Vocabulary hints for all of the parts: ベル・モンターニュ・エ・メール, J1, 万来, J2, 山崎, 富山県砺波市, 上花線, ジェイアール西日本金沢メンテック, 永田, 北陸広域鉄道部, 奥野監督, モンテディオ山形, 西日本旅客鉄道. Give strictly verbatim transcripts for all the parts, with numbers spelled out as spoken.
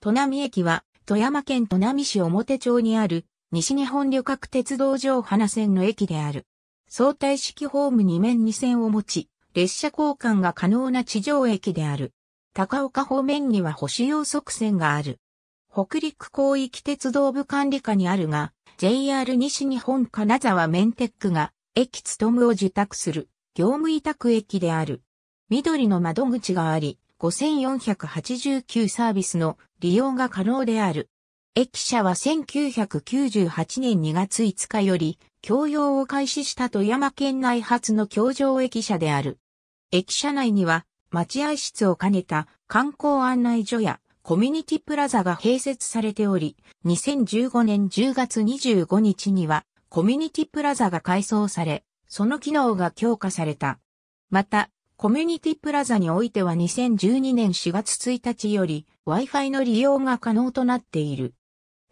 砺波駅は、富山県砺波市表町にある、西日本旅客鉄道上花線の駅である。相対式ホームに面に線を持ち、列車交換が可能な地上駅である。高岡方面には星葉側線がある。北陸広域鉄道部管理下にあるが、ジェイアール 西日本金沢メンテックが、駅つとむを受託する、業務委託駅である。緑の窓口があり、ごせんよんひゃくはちじゅうきゅうサービスの利用が可能である。駅舎はせんきゅうひゃくきゅうじゅうはちねんにがついつかより供用を開始した富山県内初の橋上駅舎である。駅舎内には待合室を兼ねた観光案内所やコミュニティプラザが併設されており、にせんじゅうごねんじゅうがつにじゅうごにちにはコミュニティプラザが改装され、その機能が強化された。また、コミュニティプラザにおいてはにせんじゅうにねんしがつついたちより Wi-Fi の利用が可能となっている。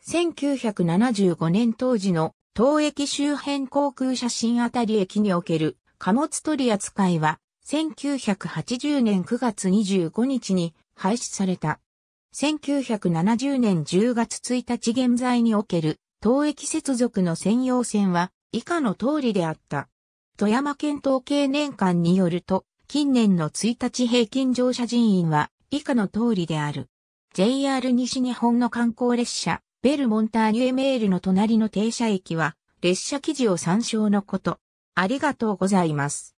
せんきゅうひゃくななじゅうごねん当時の当駅周辺航空写真あたり駅における貨物取扱いはせんきゅうひゃくはちじゅうねんくがつにじゅうごにちに廃止された。せんきゅうひゃくななじゅうねんじゅうがつついたち現在における当駅接続の専用線は以下の通りであった。富山県統計年間によると、近年のいちにち平均乗車人員は以下の通りである。ジェイアール 西日本の観光列車、ベルモンターニュエメールの隣の停車駅は、列車記事を参照のこと。ありがとうございます。